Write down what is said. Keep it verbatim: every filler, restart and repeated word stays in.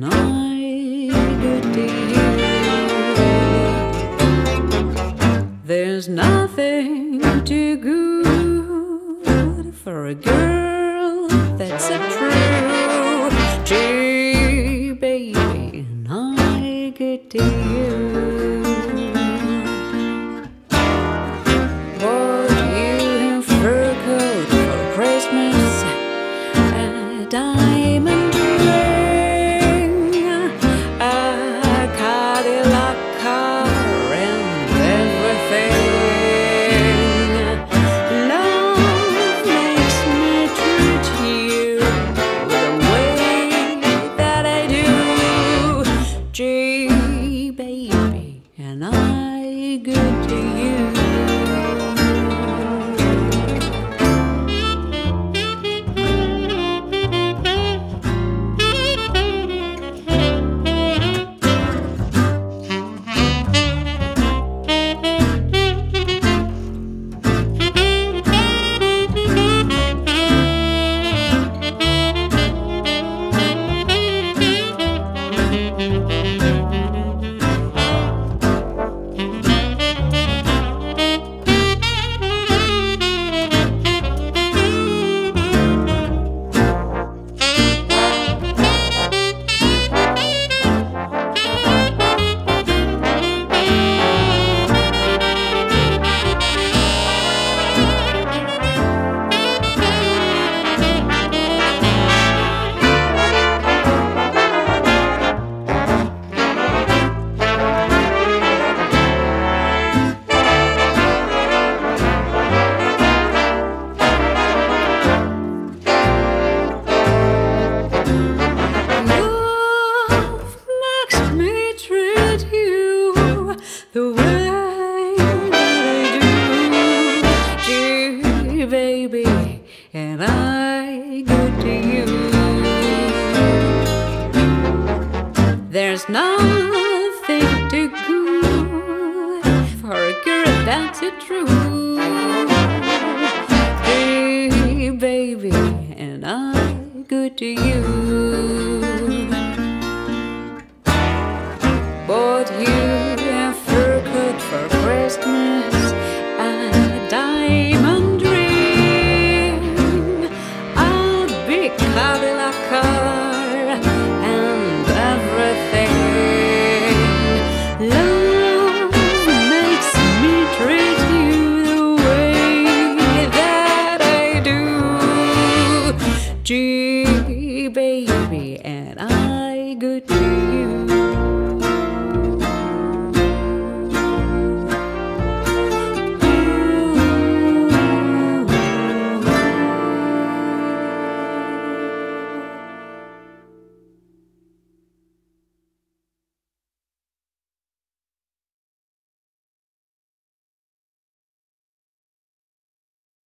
when I could deal. There's nothing too good for a girl that's a true Gee, baby, and I could deal. Diamond ring, a Cadillac car, and everything. Love makes me treat you the way that I do. Gee, baby, and I good to you. The way that I do, gee, baby, and I good to you. There's nothing too good for a girl that's a true. Gee, baby, and I good to you. But you. For Christmas, a diamond ring, a big Cadillac car, and everything. Love makes me treat you the way that I do. Gee, baby, and I good.